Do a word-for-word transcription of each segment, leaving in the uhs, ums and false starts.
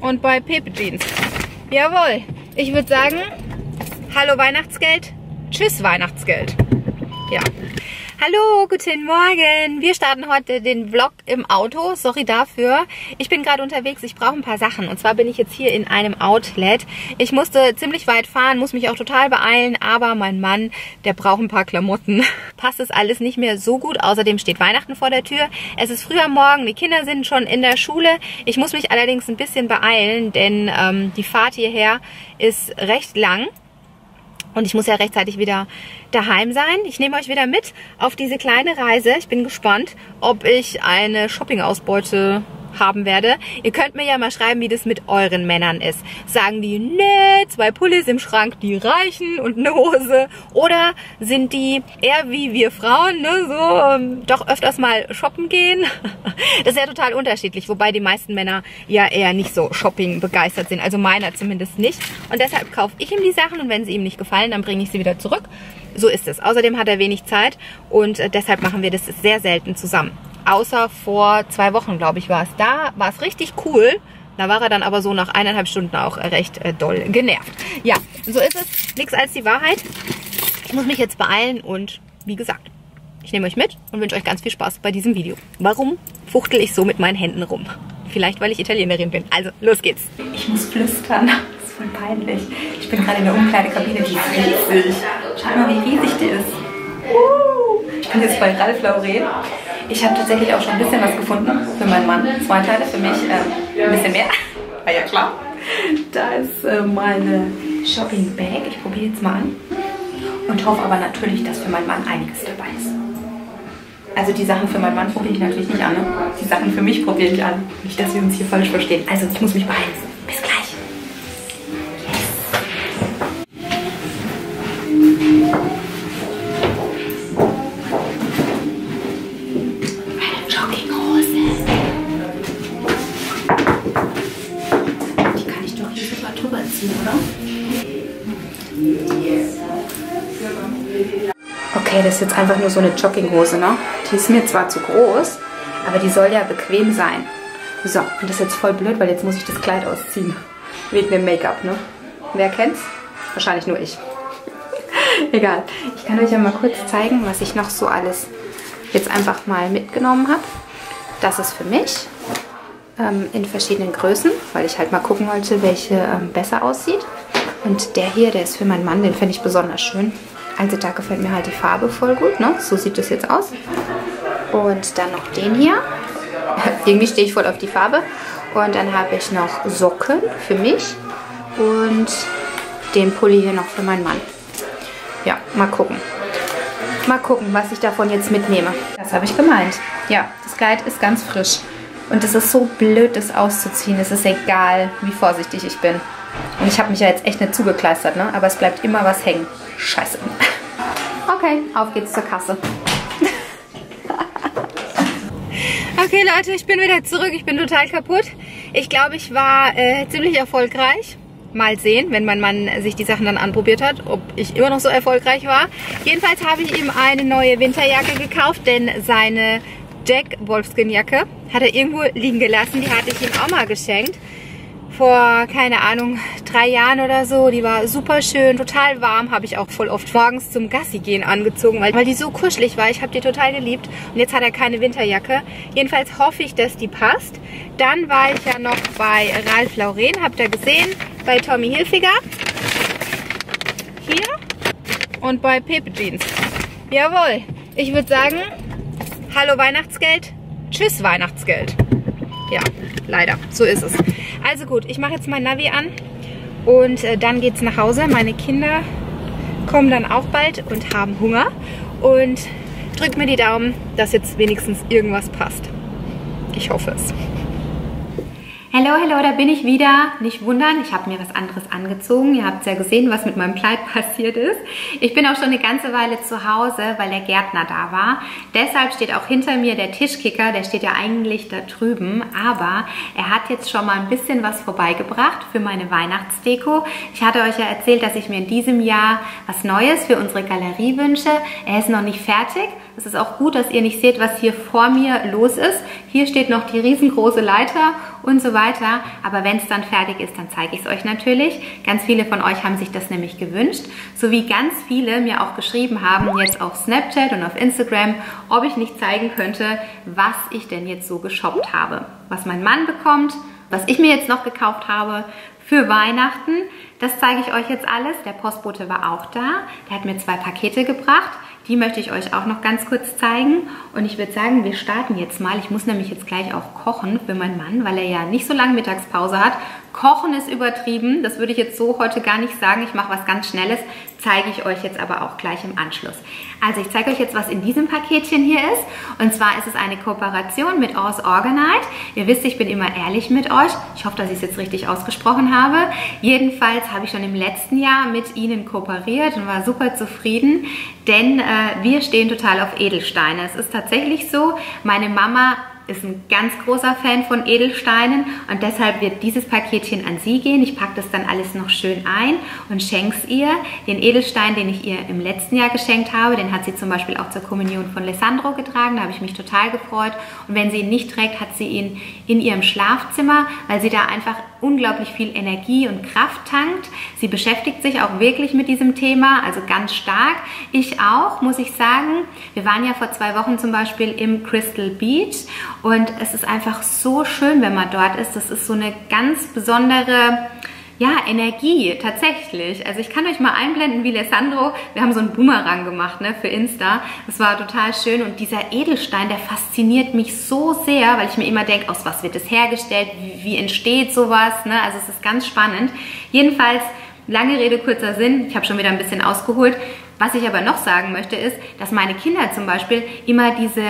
und bei Pepe Jeans. Jawohl, ich würde sagen, hallo Weihnachtsgeld, tschüss Weihnachtsgeld. Ja. Hallo, guten Morgen. Wir starten heute den Vlog im Auto. Sorry dafür. Ich bin gerade unterwegs. Ich brauche ein paar Sachen. Und zwar bin ich jetzt hier in einem Outlet. Ich musste ziemlich weit fahren, muss mich auch total beeilen. Aber mein Mann, der braucht ein paar Klamotten. Passt es alles nicht mehr so gut. Außerdem steht Weihnachten vor der Tür. Es ist früh am Morgen. Die Kinder sind schon in der Schule. Ich muss mich allerdings ein bisschen beeilen, denn ähm, die Fahrt hierher ist recht lang. Und ich muss ja rechtzeitig wieder daheim sein. Ich nehme euch wieder mit auf diese kleine Reise. Ich bin gespannt, ob ich eine Shopping-Ausbeute haben werde. Ihr könnt mir ja mal schreiben, wie das mit euren Männern ist. Sagen die, nee, zwei Pullis im Schrank, die reichen und eine Hose. Oder sind die eher wie wir Frauen, ne, so ähm, doch öfters mal shoppen gehen? Das ist ja total unterschiedlich, wobei die meisten Männer ja eher nicht so shopping begeistert sind. Also meiner zumindest nicht. Und deshalb kaufe ich ihm die Sachen und wenn sie ihm nicht gefallen, dann bringe ich sie wieder zurück. So ist es. Außerdem hat er wenig Zeit und deshalb machen wir das sehr selten zusammen. Außer vor zwei Wochen, glaube ich, war es. Da war es richtig cool. Da war er dann aber so nach eineinhalb Stunden auch recht äh, doll genervt. Ja, so ist es. Nichts als die Wahrheit. Ich muss mich jetzt beeilen und wie gesagt, ich nehme euch mit und wünsche euch ganz viel Spaß bei diesem Video. Warum fuchtel ich so mit meinen Händen rum? Vielleicht, weil ich Italienerin bin. Also, los geht's. Ich muss flüstern. Das ist voll peinlich. Ich bin gerade in der Umkleidekabine. Die ist riesig. Schau mal, wie riesig die ist. Uh, ich bin jetzt bei Ralph Lauren. Ich habe tatsächlich auch schon ein bisschen was gefunden für meinen Mann. Zwei Teile für mich, äh, ein bisschen mehr. War ja klar. Da ist äh, meine Shopping Bag. Ich probiere jetzt mal an und hoffe aber natürlich, dass für meinen Mann einiges dabei ist. Also die Sachen für meinen Mann probiere ich natürlich nicht an. Ne? Die Sachen für mich probiere ich an. Nicht, dass wir uns hier falsch verstehen. Also ich muss mich beeilen. Bis gleich. Yes. Okay, das ist jetzt einfach nur so eine Jogginghose, ne? Die ist mir zwar zu groß, aber die soll ja bequem sein. So, und das ist jetzt voll blöd, weil jetzt muss ich das Kleid ausziehen. Wegen dem Make-up, ne? Wer kennt's? Wahrscheinlich nur ich. Egal. Ich kann euch ja mal kurz zeigen, was ich noch so alles jetzt einfach mal mitgenommen habe. Das ist für mich ähm, in verschiedenen Größen, weil ich halt mal gucken wollte, welche ähm, besser aussieht. Und der hier, der ist für meinen Mann, den fände ich besonders schön. Also da gefällt mir halt die Farbe voll gut, ne? So sieht das jetzt aus. Und dann noch den hier. Irgendwie stehe ich voll auf die Farbe. Und dann habe ich noch Socken für mich. Und den Pulli hier noch für meinen Mann. Ja, mal gucken. Mal gucken, was ich davon jetzt mitnehme. Das habe ich gemeint. Ja, das Kleid ist ganz frisch. Und es ist so blöd, das auszuziehen. Es ist egal, wie vorsichtig ich bin. Und ich habe mich ja jetzt echt nicht zugekleistert, ne? Aber es bleibt immer was hängen. Scheiße. Okay, auf geht's zur Kasse. Okay, Leute, ich bin wieder zurück. Ich bin total kaputt. Ich glaube, ich war äh, ziemlich erfolgreich. Mal sehen, wenn mein Mann sich die Sachen dann anprobiert hat, ob ich immer noch so erfolgreich war. Jedenfalls habe ich ihm eine neue Winterjacke gekauft, denn seine Jack Wolfskin Jacke hat er irgendwo liegen gelassen. Die hatte ich ihm auch mal geschenkt. Vor, keine Ahnung, drei Jahren oder so. Die war super schön, total warm. Habe ich auch voll oft morgens zum Gassi gehen angezogen, weil, weil die so kuschelig war. Ich habe die total geliebt. Und jetzt hat er keine Winterjacke. Jedenfalls hoffe ich, dass die passt. Dann war ich ja noch bei Ralph Lauren. Habt ihr gesehen? Bei Tommy Hilfiger. Hier. Und bei Pepe Jeans. Jawohl. Ich würde sagen, hallo Weihnachtsgeld, tschüss Weihnachtsgeld. Ja, leider. So ist es. Also gut, ich mache jetzt mein Navi an und äh, dann geht's nach Hause. Meine Kinder kommen dann auch bald und haben Hunger. Und drückt mir die Daumen, dass jetzt wenigstens irgendwas passt. Ich hoffe es. Hallo, hallo, da bin ich wieder. Nicht wundern, ich habe mir was anderes angezogen. Ihr habt es ja gesehen, was mit meinem Kleid passiert ist. Ich bin auch schon eine ganze Weile zu Hause, weil der Gärtner da war. Deshalb steht auch hinter mir der Tischkicker. Der steht ja eigentlich da drüben. Aber er hat jetzt schon mal ein bisschen was vorbeigebracht für meine Weihnachtsdeko. Ich hatte euch ja erzählt, dass ich mir in diesem Jahr was Neues für unsere Galerie wünsche. Er ist noch nicht fertig. Es ist auch gut, dass ihr nicht seht, was hier vor mir los ist. Hier steht noch die riesengroße Leiter und so weiter. Aber wenn es dann fertig ist, dann zeige ich es euch natürlich. Ganz viele von euch haben sich das nämlich gewünscht. Sowie ganz viele mir auch geschrieben haben, jetzt auf Snapchat und auf Instagram, ob ich nicht zeigen könnte, was ich denn jetzt so geshoppt habe. Was mein Mann bekommt, was ich mir jetzt noch gekauft habe für Weihnachten. Das zeige ich euch jetzt alles. Der Postbote war auch da. Der hat mir zwei Pakete gebracht. Die möchte ich euch auch noch ganz kurz zeigen. Und ich würde sagen, wir starten jetzt mal. Ich muss nämlich jetzt gleich auch kochen für meinen Mann, weil er ja nicht so lange Mittagspause hat. Kochen ist übertrieben. Das würde ich jetzt so heute gar nicht sagen. Ich mache was ganz Schnelles. Zeige ich euch jetzt aber auch gleich im Anschluss. Also ich zeige euch jetzt, was in diesem Paketchen hier ist. Und zwar ist es eine Kooperation mit Oz Orgonite. Ihr wisst, ich bin immer ehrlich mit euch. Ich hoffe, dass ich es jetzt richtig ausgesprochen habe. Jedenfalls habe ich schon im letzten Jahr mit ihnen kooperiert und war super zufrieden, denn äh, wir stehen total auf Edelsteine. Es ist tatsächlich so, meine Mama ist ein ganz großer Fan von Edelsteinen und deshalb wird dieses Paketchen an sie gehen. Ich packe das dann alles noch schön ein und schenke es ihr. Den Edelstein, den ich ihr im letzten Jahr geschenkt habe, den hat sie zum Beispiel auch zur Kommunion von Alessandro getragen. Da habe ich mich total gefreut. Und wenn sie ihn nicht trägt, hat sie ihn in ihrem Schlafzimmer, weil sie da einfach unglaublich viel Energie und Kraft tankt. Sie beschäftigt sich auch wirklich mit diesem Thema, also ganz stark. Ich auch, muss ich sagen. Wir waren ja vor zwei Wochen zum Beispiel im Crystal Beach. Und es ist einfach so schön, wenn man dort ist. Das ist so eine ganz besondere, ja, Energie tatsächlich. Also ich kann euch mal einblenden, wie Alessandro, wir haben so einen Boomerang gemacht, ne, für Insta. Das war total schön und dieser Edelstein, der fasziniert mich so sehr, weil ich mir immer denke, aus was wird das hergestellt, wie, wie entsteht sowas, ne? Also es ist ganz spannend. Jedenfalls, lange Rede, kurzer Sinn, ich habe schon wieder ein bisschen ausgeholt. Was ich aber noch sagen möchte ist, dass meine Kinder zum Beispiel immer diese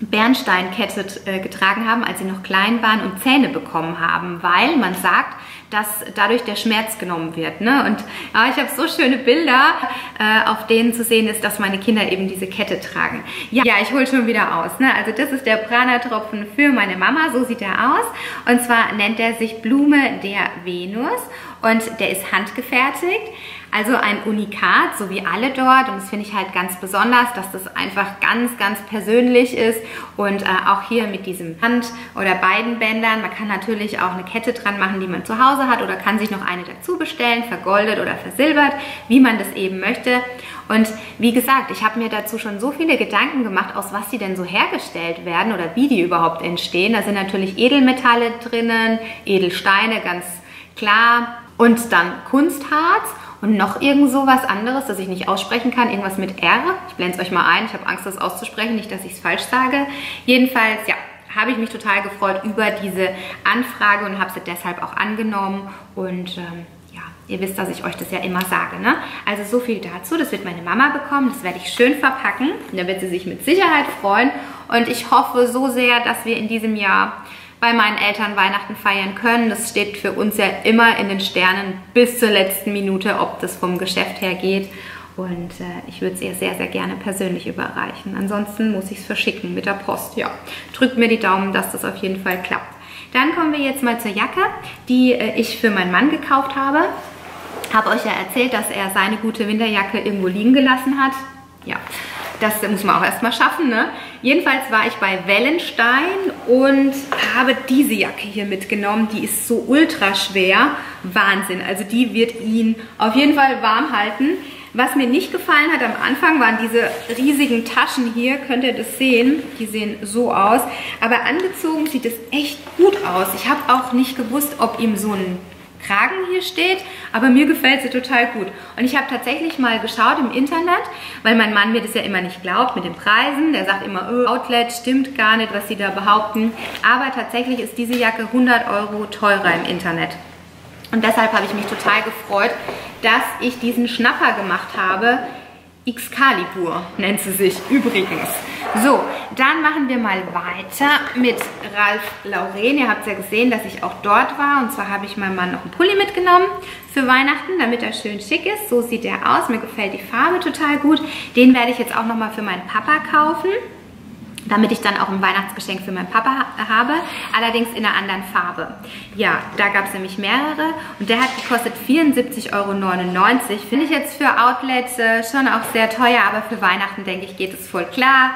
Bernsteinkette getragen haben, als sie noch klein waren und Zähne bekommen haben, weil man sagt, dass dadurch der Schmerz genommen wird. Ne? Und ja, ich habe so schöne Bilder, äh, auf denen zu sehen ist, dass meine Kinder eben diese Kette tragen. Ja, ja, ich hole schon wieder aus. Ne? Also das ist der Pranatropfen für meine Mama, so sieht er aus. Und zwar nennt er sich Blume der Venus und der ist handgefertigt. Also ein Unikat, so wie alle dort. Und das finde ich halt ganz besonders, dass das einfach ganz, ganz persönlich ist. Und äh, auch hier mit diesem Hand- oder beiden Bändern. Man kann natürlich auch eine Kette dran machen, die man zu Hause hat. Oder kann sich noch eine dazu bestellen, vergoldet oder versilbert, wie man das eben möchte. Und wie gesagt, ich habe mir dazu schon so viele Gedanken gemacht, aus was die denn so hergestellt werden oder wie die überhaupt entstehen. Da sind natürlich Edelmetalle drinnen, Edelsteine, ganz klar. Und dann Kunstharz. Und noch irgend so was anderes, das ich nicht aussprechen kann. Irgendwas mit R. Ich blende es euch mal ein. Ich habe Angst, das auszusprechen. Nicht, dass ich es falsch sage. Jedenfalls, ja, habe ich mich total gefreut über diese Anfrage und habe sie deshalb auch angenommen. Und ähm, ja, ihr wisst, dass ich euch das ja immer sage, ne? Also so viel dazu. Das wird meine Mama bekommen. Das werde ich schön verpacken. Und da wird sie sich mit Sicherheit freuen. Und ich hoffe so sehr, dass wir in diesem Jahr bei meinen Eltern Weihnachten feiern können. Das steht für uns ja immer in den Sternen bis zur letzten Minute, ob das vom Geschäft her geht. Und äh, ich würde es ihr sehr, sehr gerne persönlich überreichen. Ansonsten muss ich es verschicken mit der Post. Ja, drückt mir die Daumen, dass das auf jeden Fall klappt. Dann kommen wir jetzt mal zur Jacke, die äh, ich für meinen Mann gekauft habe. Habe euch ja erzählt, dass er seine gute Winterjacke irgendwo liegen gelassen hat. Ja, das muss man auch erstmal schaffen, ne? Jedenfalls war ich bei Wellensteyn und habe diese Jacke hier mitgenommen. Die ist so ultra schwer. Wahnsinn. Also die wird ihn auf jeden Fall warm halten. Was mir nicht gefallen hat am Anfang waren diese riesigen Taschen hier. Könnt ihr das sehen? Die sehen so aus. Aber angezogen sieht es echt gut aus. Ich habe auch nicht gewusst, ob ihm so ein Kragen hier steht, aber mir gefällt sie total gut. Und ich habe tatsächlich mal geschaut im Internet, weil mein Mann mir das ja immer nicht glaubt mit den Preisen. Der sagt immer, oh, Outlet stimmt gar nicht, was sie da behaupten. Aber tatsächlich ist diese Jacke hundert Euro teurer im Internet. Und deshalb habe ich mich total gefreut, dass ich diesen Schnapper gemacht habe. Xcalibur nennt sie sich übrigens. So, dann machen wir mal weiter mit Ralph Lauren. Ihr habt ja gesehen, dass ich auch dort war. Und zwar habe ich meinem Mann noch einen Pulli mitgenommen für Weihnachten, damit er schön schick ist. So sieht er aus. Mir gefällt die Farbe total gut. Den werde ich jetzt auch nochmal für meinen Papa kaufen. damit ich dann auch ein Weihnachtsgeschenk für meinen Papa habe, allerdings in einer anderen Farbe. Ja, da gab es nämlich mehrere und der hat gekostet vierundsiebzig Euro neunundneunzig. Finde ich jetzt für Outlet äh, schon auch sehr teuer, aber für Weihnachten, denke ich, geht es voll klar.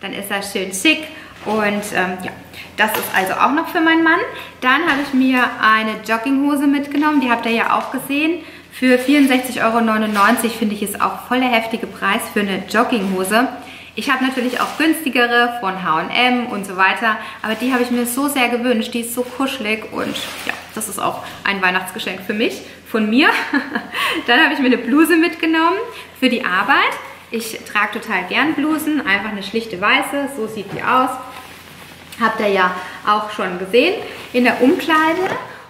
Dann ist er schön schick und ähm, ja, das ist also auch noch für meinen Mann. Dann habe ich mir eine Jogginghose mitgenommen, die habt ihr ja auch gesehen. Für vierundsechzig Euro neunundneunzig finde ich es auch voll der heftige Preis für eine Jogginghose. Ich habe natürlich auch günstigere von H und M und so weiter, aber die habe ich mir so sehr gewünscht. Die ist so kuschelig und ja, das ist auch ein Weihnachtsgeschenk für mich, von mir. Dann habe ich mir eine Bluse mitgenommen für die Arbeit. Ich trage total gern Blusen, einfach eine schlichte weiße, so sieht die aus. Habt ihr ja auch schon gesehen in der Umkleide.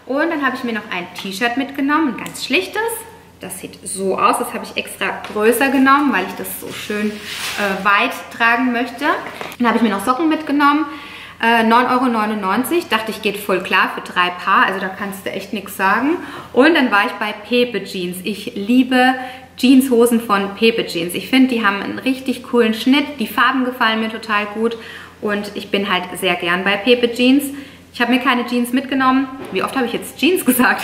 Und dann habe ich mir noch ein T-Shirt mitgenommen, ein ganz schlichtes. Das sieht so aus, das habe ich extra größer genommen, weil ich das so schön äh, weit tragen möchte. Dann habe ich mir noch Socken mitgenommen, äh, neun Euro neunundneunzig. Dachte ich, geht voll klar für drei Paar, also da kannst du echt nichts sagen. Und dann war ich bei Pepe Jeans. Ich liebe Jeanshosen von Pepe Jeans. Ich finde, die haben einen richtig coolen Schnitt, die Farben gefallen mir total gut und ich bin halt sehr gern bei Pepe Jeans. Ich habe mir keine Jeans mitgenommen. Wie oft habe ich jetzt Jeans gesagt?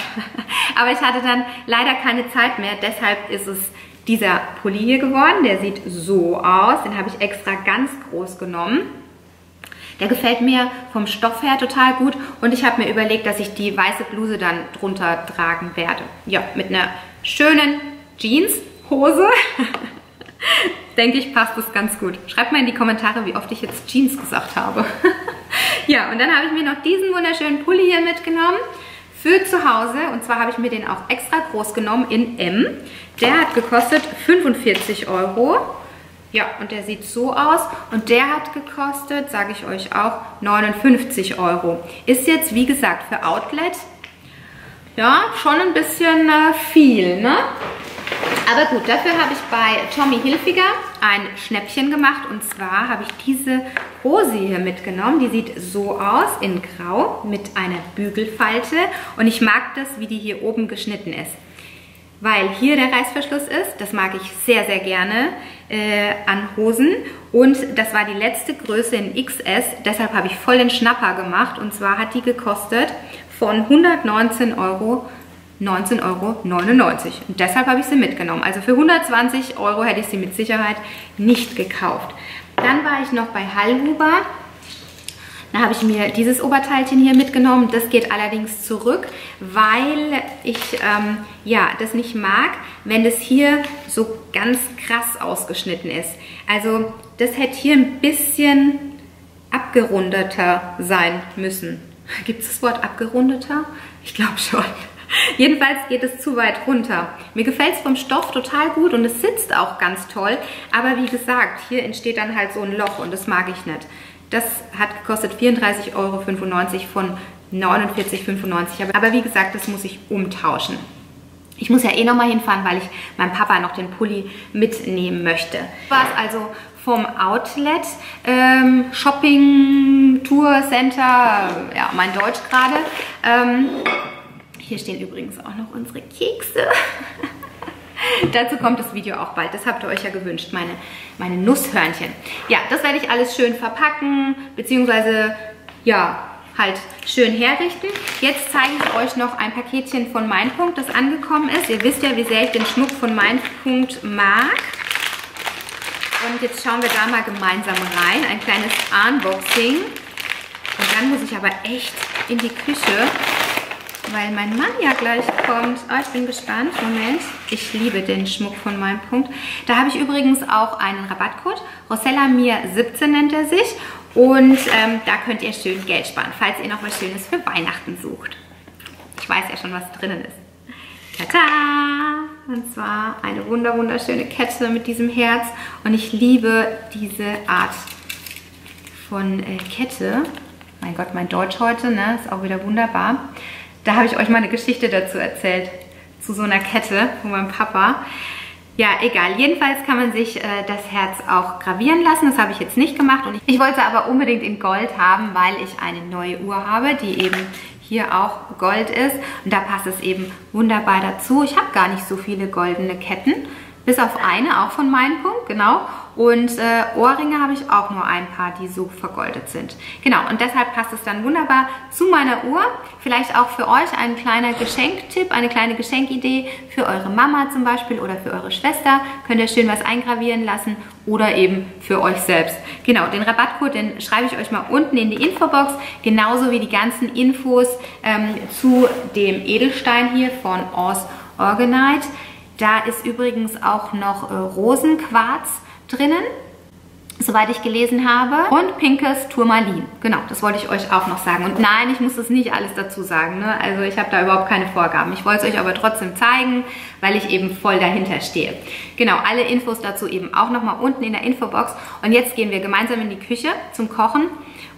Aber ich hatte dann leider keine Zeit mehr. Deshalb ist es dieser Pulli hier geworden. Der sieht so aus. Den habe ich extra ganz groß genommen. Der gefällt mir vom Stoff her total gut. Und ich habe mir überlegt, dass ich die weiße Bluse dann drunter tragen werde. Ja, mit einer schönen Jeanshose. Denke ich, passt das ganz gut. Schreibt mal in die Kommentare, wie oft ich jetzt Jeans gesagt habe. Ja, und dann habe ich mir noch diesen wunderschönen Pulli hier mitgenommen für zu Hause. Und zwar habe ich mir den auch extra groß genommen in M. Der hat gekostet fünfundvierzig Euro. Ja, und der sieht so aus. Und der hat gekostet, sage ich euch auch, neunundfünfzig Euro. Ist jetzt, wie gesagt, für Outlet ja schon ein bisschen äh, viel, ne? Aber gut, dafür habe ich bei Tommy Hilfiger ein Schnäppchen gemacht. Und zwar habe ich diese Hose hier mitgenommen. Die sieht so aus, in Grau, mit einer Bügelfalte. Und ich mag das, wie die hier oben geschnitten ist. Weil hier der Reißverschluss ist. Das mag ich sehr, sehr gerne äh, an Hosen. Und das war die letzte Größe in X S. Deshalb habe ich voll den Schnapper gemacht. Und zwar hat die gekostet von hundertneunzehn Euro. neunzehn Euro neunundneunzig. Und deshalb habe ich sie mitgenommen. Also für hundertzwanzig Euro hätte ich sie mit Sicherheit nicht gekauft. Dann war ich noch bei Hallhuber. Da habe ich mir dieses Oberteilchen hier mitgenommen. Das geht allerdings zurück, weil ich ähm, ja, das nicht mag, wenn das hier so ganz krass ausgeschnitten ist. Also das hätte hier ein bisschen abgerundeter sein müssen. Gibt es das Wort abgerundeter? Ich glaube schon. Jedenfalls geht es zu weit runter. Mir gefällt es vom Stoff total gut und es sitzt auch ganz toll. Aber wie gesagt, hier entsteht dann halt so ein Loch und das mag ich nicht. Das hat gekostet vierunddreißig Euro fünfundneunzig von neunundvierzig Euro fünfundneunzig. Aber wie gesagt, das muss ich umtauschen. Ich muss ja eh nochmal hinfahren, weil ich meinem Papa noch den Pulli mitnehmen möchte. Das war es also vom Outlet, ähm, Shopping, Tour, Center, ja, mein Deutsch gerade. Ähm, Hier stehen übrigens auch noch unsere Kekse. Dazu kommt das Video auch bald. Das habt ihr euch ja gewünscht, meine, meine Nusshörnchen. Ja, das werde ich alles schön verpacken, beziehungsweise, ja, halt schön herrichten. Jetzt zeige ich euch noch ein Paketchen von Mainpunkt, das angekommen ist. Ihr wisst ja, wie sehr ich den Schmuck von Mainpunkt mag. Und jetzt schauen wir da mal gemeinsam rein. Ein kleines Unboxing. Und dann muss ich aber echt in die Küche, weil mein Mann ja gleich kommt. Oh, ich bin gespannt. Moment. Ich liebe den Schmuck von Mainpunkt. Da habe ich übrigens auch einen Rabattcode. Rosella mir siebzehn nennt er sich. Und ähm, da könnt ihr schön Geld sparen, falls ihr noch was Schönes für Weihnachten sucht. Ich weiß ja schon, was drinnen ist. Tada! Und zwar eine wunder wunderschöne Kette mit diesem Herz. Und ich liebe diese Art von äh, Kette. Mein Gott, mein Deutsch heute, ne? Ist auch wieder wunderbar. Da habe ich euch mal eine Geschichte dazu erzählt, zu so einer Kette von meinem Papa. Ja, egal. Jedenfalls kann man sich äh, das Herz auch gravieren lassen. Das habe ich jetzt nicht gemacht. Und ich wollte es aber unbedingt in Gold haben, weil ich eine neue Uhr habe, die eben hier auch Gold ist. Und da passt es eben wunderbar dazu. Ich habe gar nicht so viele goldene Ketten, bis auf eine, auch von Mainpunkt, genau. Und äh, Ohrringe habe ich auch nur ein paar, die so vergoldet sind. Genau, und deshalb passt es dann wunderbar zu meiner Uhr. Vielleicht auch für euch ein kleiner Geschenktipp, eine kleine Geschenkidee für eure Mama zum Beispiel oder für eure Schwester. Könnt ihr schön was eingravieren lassen oder eben für euch selbst. Genau, den Rabattcode, den schreibe ich euch mal unten in die Infobox. Genauso wie die ganzen Infos ähm, zu dem Edelstein hier von Oz Orgonite. Da ist übrigens auch noch äh, Rosenquarz drinnen, soweit ich gelesen habe. Und pinkes Turmalin. Genau, das wollte ich euch auch noch sagen. Und nein, ich muss das nicht alles dazu sagen, ne? Also ich habe da überhaupt keine Vorgaben. Ich wollte es euch aber trotzdem zeigen, weil ich eben voll dahinter stehe. Genau, alle Infos dazu eben auch nochmal unten in der Infobox. Und jetzt gehen wir gemeinsam in die Küche zum Kochen.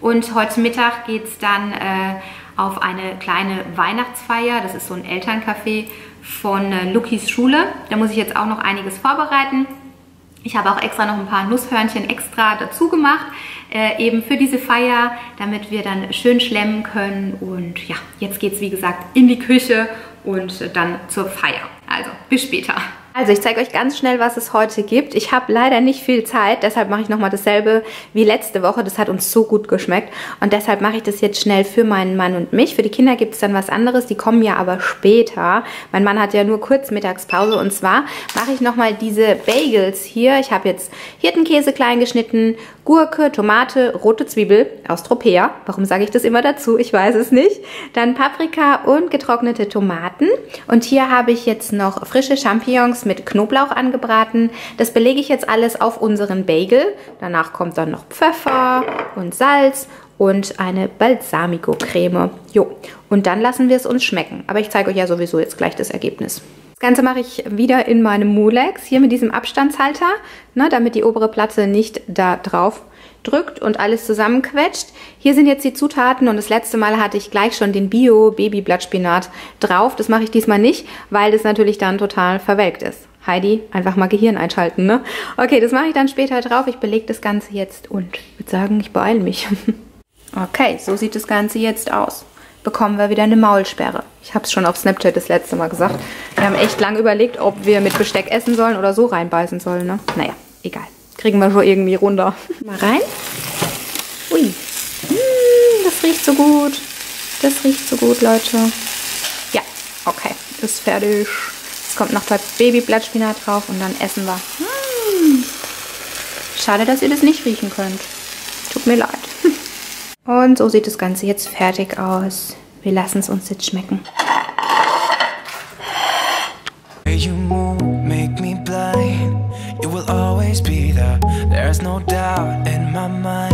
Und heute Mittag geht es dann äh, auf eine kleine Weihnachtsfeier. Das ist so ein Elterncafé von äh, Lukis Schule. Da muss ich jetzt auch noch einiges vorbereiten. Ich habe auch extra noch ein paar Nusshörnchen extra dazu gemacht, äh, eben für diese Feier, damit wir dann schön schlemmen können. Und ja, jetzt geht es wie gesagt in die Küche und äh, dann zur Feier. Also, bis später. Also ich zeige euch ganz schnell, was es heute gibt. Ich habe leider nicht viel Zeit, deshalb mache ich nochmal dasselbe wie letzte Woche. Das hat uns so gut geschmeckt und deshalb mache ich das jetzt schnell für meinen Mann und mich. Für die Kinder gibt es dann was anderes, die kommen ja aber später. Mein Mann hat ja nur kurz Mittagspause und zwar mache ich nochmal diese Bagels hier. Ich habe jetzt Hirtenkäse klein geschnitten, Gurke, Tomate, rote Zwiebel aus Tropea. Warum sage ich das immer dazu? Ich weiß es nicht. Dann Paprika und getrocknete Tomaten. Und hier habe ich jetzt noch frische Champignons mit Knoblauch angebraten. Das belege ich jetzt alles auf unseren Bagel. Danach kommt dann noch Pfeffer und Salz und eine Balsamico-Creme. Jo, und dann lassen wir es uns schmecken. Aber ich zeige euch ja sowieso jetzt gleich das Ergebnis. Das Ganze mache ich wieder in meinem Mulex, hier mit diesem Abstandshalter, ne, damit die obere Platte nicht da drauf drückt und alles zusammenquetscht. Hier sind jetzt die Zutaten und das letzte Mal hatte ich gleich schon den Bio-Babyblattspinat drauf. Das mache ich diesmal nicht, weil das natürlich dann total verwelkt ist. Heidi, einfach mal Gehirn einschalten, ne? Okay, das mache ich dann später drauf. Ich belege das Ganze jetzt und würde sagen, ich beeile mich. Okay, so sieht das Ganze jetzt aus. Bekommen wir wieder eine Maulsperre. Ich habe es schon auf Snapchat das letzte Mal gesagt. Wir haben echt lange überlegt, ob wir mit Besteck essen sollen oder so reinbeißen sollen, ne? Naja, egal. Kriegen wir schon irgendwie runter. Mal rein. Ui. Mm, das riecht so gut. Das riecht so gut, Leute. Ja, okay. Ist fertig. Jetzt kommt noch der Babyblattspinat drauf und dann essen wir. Mm. Schade, dass ihr das nicht riechen könnt. Tut mir leid. Und so sieht das Ganze jetzt fertig aus. Wir lassen es uns jetzt schmecken. Be there, there's no doubt in my mind.